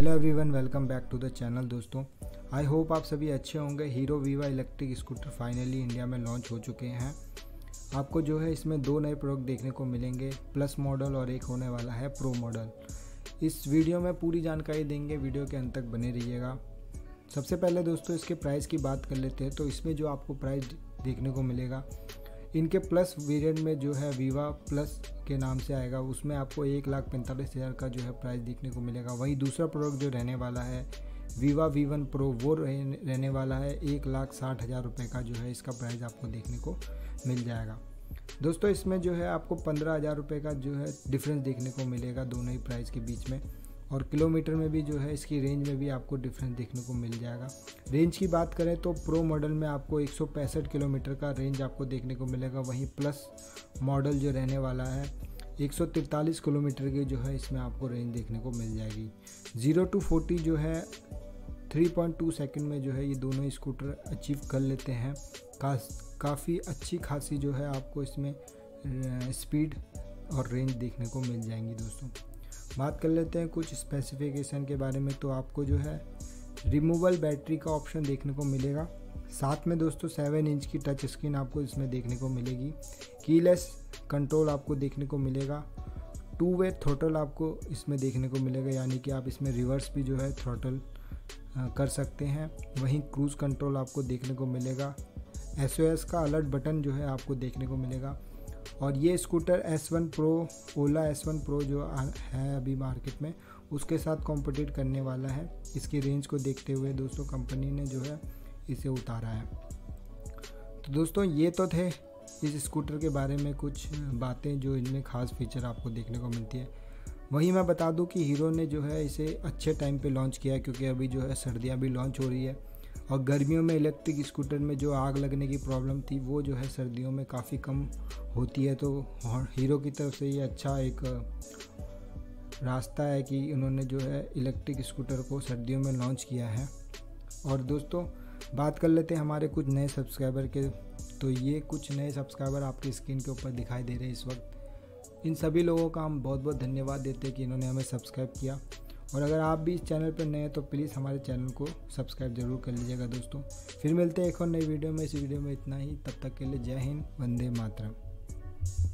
Hello everyone, welcome back to the channel. दोस्तों I hope आप सभी अच्छे होंगे। Hero Viva electric scooter finally India में लॉन्च हो चुके हैं। आपको जो है इसमें दो नए प्रोडक्ट देखने को मिलेंगे, प्लस मॉडल और एक होने वाला है प्रो मॉडल। इस वीडियो में पूरी जानकारी देंगे, वीडियो के अंत तक बने रहिएगा। सबसे पहले दोस्तों इसके प्राइस की बात कर लेते हैं, तो इसमें जो आपको प्राइस देखने को मिलेगा इनके प्लस वेरिएंट में जो है वीवा प्लस के नाम से आएगा, उसमें आपको 1,45,000 का जो है प्राइस देखने को मिलेगा। वहीं दूसरा प्रोडक्ट जो रहने वाला है वीवा V1 Pro, वो रहने वाला है 1,60,000 रुपये का जो है इसका प्राइस आपको देखने को मिल जाएगा। दोस्तों इसमें जो है आपको 15,000 रुपये का जो है डिफरेंस देखने को मिलेगा दोनों ही प्राइस के बीच में, और किलोमीटर में भी जो है इसकी रेंज में भी आपको डिफरेंस देखने को मिल जाएगा। रेंज की बात करें तो प्रो मॉडल में आपको 165 किलोमीटर का रेंज आपको देखने को मिलेगा, वहीं प्लस मॉडल जो रहने वाला है 143 किलोमीटर की जो है इसमें आपको रेंज देखने को मिल जाएगी। 0 to 40 जो है 3.2 सेकंड में जो है ये दोनों स्कूटर अचीव कर लेते हैं। काफ़ी अच्छी खासी जो है आपको इसमें स्पीड और रेंज देखने को मिल जाएंगी। दोस्तों बात कर लेते हैं कुछ स्पेसिफिकेशन के बारे में, तो आपको जो है रिमूवल बैटरी का ऑप्शन देखने को मिलेगा। साथ में दोस्तों 7 इंच की टच स्क्रीन आपको इसमें देखने को मिलेगी, कीलेस कंट्रोल आपको देखने को मिलेगा, 2-वे थ्रोटल आपको इसमें देखने को मिलेगा, यानी कि आप इसमें रिवर्स भी जो है थ्रोटल कर सकते हैं। वहीं क्रूज़ कंट्रोल आपको देखने को मिलेगा, SOS का अलर्ट बटन जो है आपको देखने को मिलेगा। और ये स्कूटर S1 Pro, ओला S1 Pro जो है अभी मार्केट में, उसके साथ कॉम्पिटिट करने वाला है। इसकी रेंज को देखते हुए दोस्तों कंपनी ने जो है इसे उतारा है। तो दोस्तों ये तो थे इस स्कूटर के बारे में कुछ बातें जो इनमें ख़ास फीचर आपको देखने को मिलती है। वहीं मैं बता दूं कि हीरो ने जो है इसे अच्छे टाइम पे लॉन्च किया है, क्योंकि अभी जो है सर्दियाँ भी लॉन्च हो रही है, और गर्मियों में इलेक्ट्रिक स्कूटर में जो आग लगने की प्रॉब्लम थी वो जो है सर्दियों में काफ़ी कम होती है। तो हीरो की तरफ से ये अच्छा एक रास्ता है कि उन्होंने जो है इलेक्ट्रिक स्कूटर को सर्दियों में लॉन्च किया है। और दोस्तों बात कर लेते हैं हमारे कुछ नए सब्सक्राइबर के, तो ये कुछ नए सब्सक्राइबर आपकी स्क्रीन के ऊपर दिखाई दे रहे हैं इस वक्त। इन सभी लोगों का हम बहुत बहुत धन्यवाद देते हैं कि इन्होंने हमें सब्सक्राइब किया। और अगर आप भी इस चैनल पर नए हैं तो प्लीज़ हमारे चैनल को सब्सक्राइब जरूर कर लीजिएगा। दोस्तों फिर मिलते हैं एक और नई वीडियो में, इस वीडियो में इतना ही। तब तक के लिए जय हिंद, वंदे मातरम।